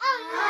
Oh, no.